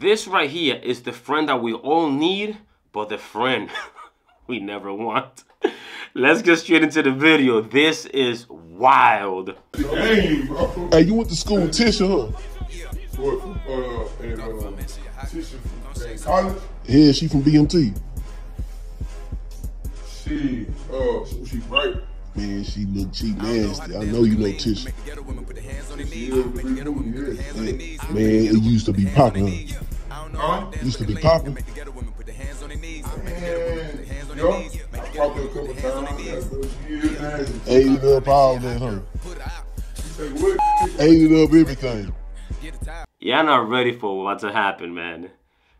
This right here is the friend that we all need, but the friend we never want. Let's get straight into the video. This is wild. Dang, bro. Hey, you went to school with Tisha, huh? Yeah. Tisha from college? Yeah, she from BMT. She bright. Man, she look cheap nasty. I know you know Tisha. Man, it used to be popping, huh? Huh? It used to be popping. Ate up all that, huh? Ate up everything. Y'all not ready for what to happen, man.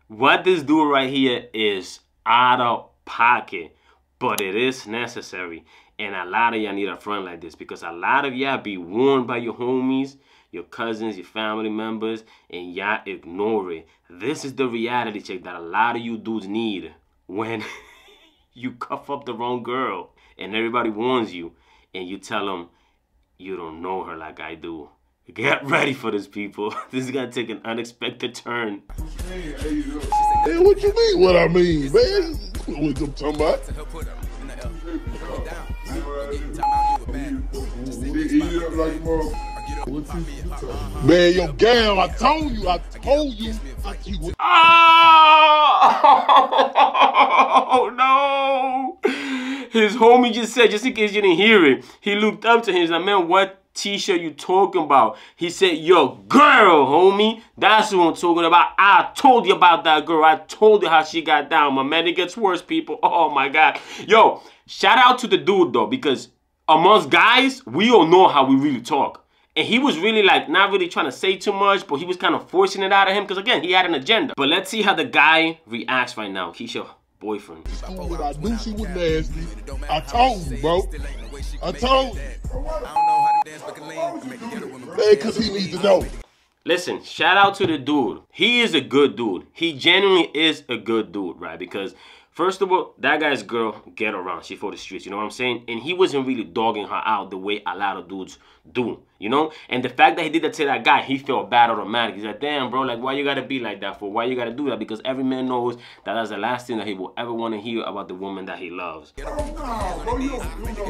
What this dude right here is out of pocket, but it is necessary. And a lot of y'all need a friend like this, because a lot of y'all be warned by your homies, your cousins, your family members, and y'all ignore it. This is the reality check that a lot of you dudes need when you cuff up the wrong girl and everybody warns you and you tell them you don't know her like I do. Get ready for this, people. This is gonna take an unexpected turn. Hey, what you mean what I mean, man? What I'm talking about? Man, your gal, I told you. Oh, no. His homie just said, just in case you didn't hear it, he looked up to him. He's like, man, what Tisha you talking about? He said, yo, girl, homie. That's what I'm talking about. I told you about that girl. I told you how she got down. My man, it gets worse, people. Oh, my God. Yo, shout out to the dude, though, because amongst guys, we all know how we really talk. And he was really like not really trying to say too much, but he was kind of forcing it out of him because, again, he had an agenda. But let's see how the guy reacts right now. Keisha, boyfriend. I knew she was nasty. I told you, bro. I told you. Man, because he needs to know. Listen, shout out to the dude. He is a good dude. He genuinely is a good dude, right? Because first of all, that guy's girl get around. She for the streets, you know what I'm saying? And he wasn't really dogging her out the way a lot of dudes do, you know? And the fact that he did that to that guy, he felt bad automatic. He's like, damn, bro, like, why you gotta be like that for? Why you gotta do that? Because every man knows that that's the last thing that he will ever want to hear about the woman that he loves. Oh, no,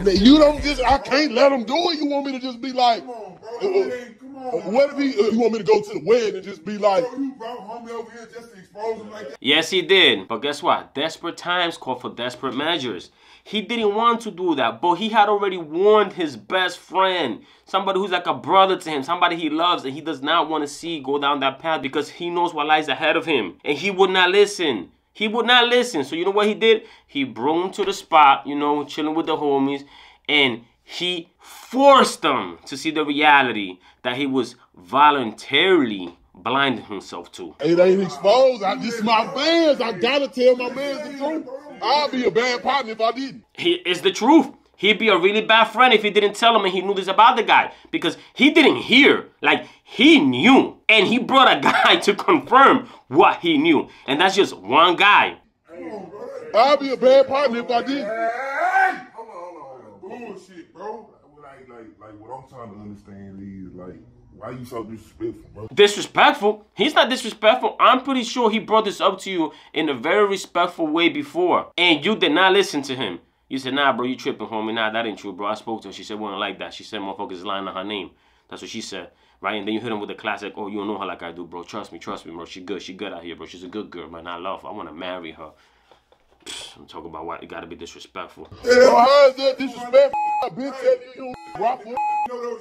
bro, you don't just, I can't let him do it. You want me to just be like, what if he, you want me to go to the wedding and just be like, bro, you brought homie over here just to expose him like that? Yes, he did. But guess what? Desperate times call for desperate measures. He didn't want to do that, but he had already warned his best friend, somebody who's like a brother to him, somebody he loves, and he does not want to see go down that path because he knows what lies ahead of him, and he would not listen. He would not listen. So you know what he did? He brought him to the spot, you know, chilling with the homies, and he forced them to see the reality that he was voluntarily blinding himself to. It ain't exposed. This is my fans. I gotta tell my fans the truth. I'd be a bad partner if I didn't. It's the truth. He'd be a really bad friend if he didn't tell him and he knew this about the guy. Because he didn't hear. Like, he knew. And he brought a guy to confirm what he knew. And that's just one guy. I'd be a bad partner if I didn't. Hold on. Bullshit, bro. Like, what I'm trying to understand is, like, why you so disrespectful, bro? Disrespectful? He's not disrespectful. I'm pretty sure he brought this up to you in a very respectful way before. And you did not listen to him. You said, nah, bro, you tripping, homie. Nah, that ain't true, bro. I spoke to her. She said, wasn't like that. She said, motherfuckers lying on her name. That's what she said, right? And then you hit him with a classic, oh, you don't know her like I do, bro. Trust me, bro. She good out here, bro. She's a good girl, man. I love her. I want to marry her. I'm talking about why you gotta be disrespectful. Hey, how is that disrespectful? I've been telling you, you know that was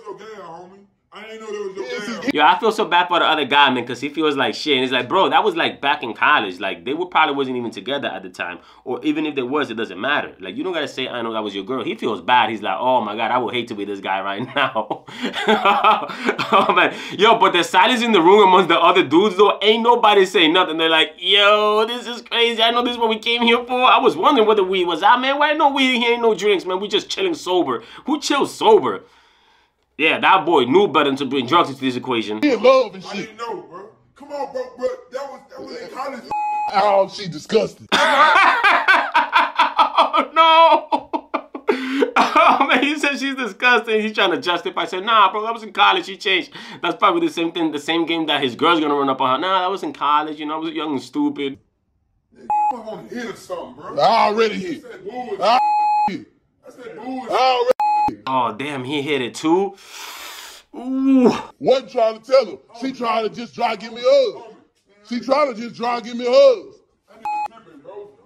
your girl, homie. I ain't know there was no. Yo, I feel so bad for the other guy, man, because he feels like shit. And it's like, bro, that was like back in college. Like, they were probably wasn't even together at the time. Or even if they was, it doesn't matter. Like, you don't got to say, I know that was your girl. He feels bad. He's like, oh, my God, I would hate to be this guy right now. Oh, man. Yo, but the silence in the room amongst the other dudes, though, ain't nobody saying nothing. They're like, yo, this is crazy. I know this is what we came here for. I was wondering whether weed was out, man. Why no weed here? Ain't no drinks, man. We just chilling sober. Who chills sober? Yeah, that boy knew better than to bring drugs into this equation. He in love and shit. I didn't know, bro. Come on, bro. That was in college. Oh, she disgusting. Oh, no. Oh, man, he's said she's disgusting. He's trying to justify. I said, nah, bro, I was in college. She changed. That's probably the same thing, the same game that his girl's gonna run up on her. Nah, I was in college. You know, I was young and stupid. I'm gonna hit or something, bro. I already hit. I already hit. Oh, damn, he hit it too. Ooh. Wasn't trying to tell him. She trying to just try to give me hugs. She trying to just try and give me hugs.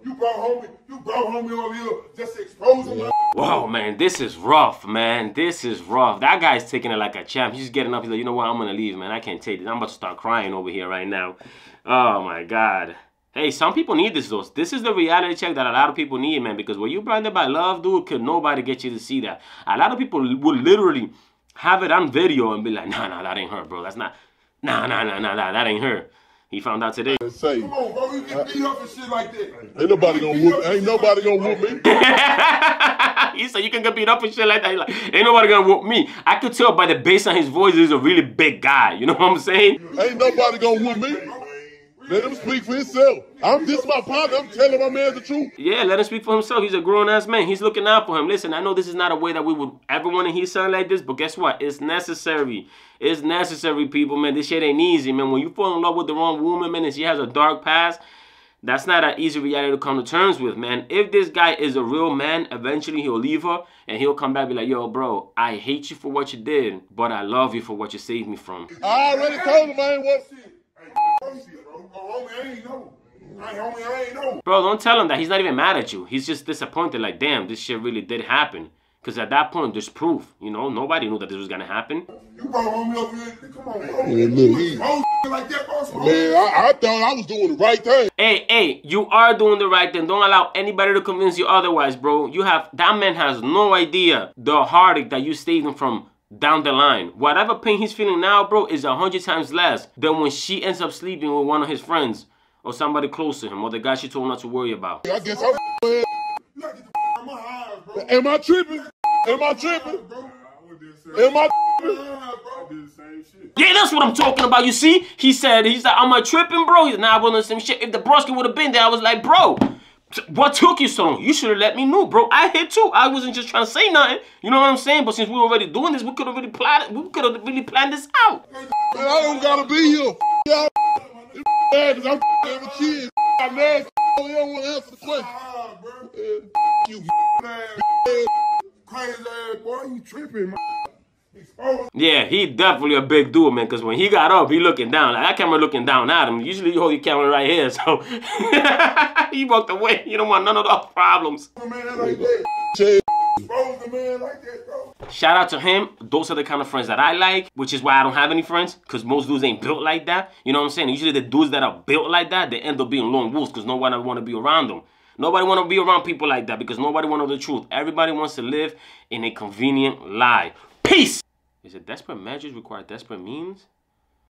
You brought homie over here just to expose him. Whoa, man, this is rough, man. This is rough. That guy's taking it like a champ. He's getting up. He's like, you know what? I'm going to leave, man. I can't take this. I'm about to start crying over here right now. Oh, my God. Hey, some people need this, though. This is the reality check that a lot of people need, man, because when you're blinded by love, dude, could nobody get you to see that. A lot of people would literally have it on video and be like, nah, that ain't her, bro. That's not. Nah, that ain't her. He found out today. Say, come on, bro, you get beat up and shit like that. Ain't nobody gonna whoop. Ain't nobody gonna whoop me. He said you can get beat up and shit like that. He like, ain't nobody gonna whoop me. I could tell by the bass on his voice, he's a really big guy. You know what I'm saying? Ain't nobody gonna whoop me. Let him speak for himself. This is my partner. I'm telling my man the truth. Yeah, let him speak for himself. He's a grown-ass man. He's looking out for him. Listen, I know this is not a way that we would ever want to hear something like this, but guess what? It's necessary. It's necessary, people, man. This shit ain't easy, man. When you fall in love with the wrong woman, man, and she has a dark past, that's not an easy reality to come to terms with, man. If this guy is a real man, eventually he'll leave her, and he'll come back and be like, yo, bro, I hate you for what you did, but I love you for what you saved me from. I already told him I ain't want shit. Bro, don't tell him that. He's not even mad at you. He's just disappointed. Like, damn, this shit really did happen. Because at that point, there's proof. You know, nobody knew that this was going to happen. You brought homie over here. Come on, bro. Man, I thought I was doing the right thing. Hey, you are doing the right thing. Don't allow anybody to convince you otherwise, bro. You have, that man has no idea the heartache that you saved him from down the line. Whatever pain he's feeling now, bro, is 100 times less than when she ends up sleeping with one of his friends or somebody close to him or the guy she told him not to worry about. I guess I'm f***ing. Am I tripping? Am I tripping? Am I tripping? Yeah, that's what I'm talking about. You see, he said, he's like, am I tripping, bro? He's not on the same shit. If the broski would have been there, I was like, bro, what took you so long? You should have let me know, bro. I hit too. I wasn't just trying to say nothing. You know what I'm saying? But since we were already doing this, we could have really planned. We could have really planned this out. Man, I don't gotta be here. I'm with kids. I'm mad. You don't want to answer the question. You crazy ass boy. You tripping, man. Yeah, he definitely a big dude, man, because when he got up, he looking down. Like, that camera looking down at him. Usually you hold your camera right here, so he walked away. You don't want none of those problems. Shout out to him. Those are the kind of friends that I like, which is why I don't have any friends, because most dudes ain't built like that. You know what I'm saying? Usually the dudes that are built like that, they end up being lone wolves because nobody want to be around them. Nobody want to be around people like that because nobody want to know the truth. Everybody wants to live in a convenient lie. Peace! Is it desperate measures require desperate means?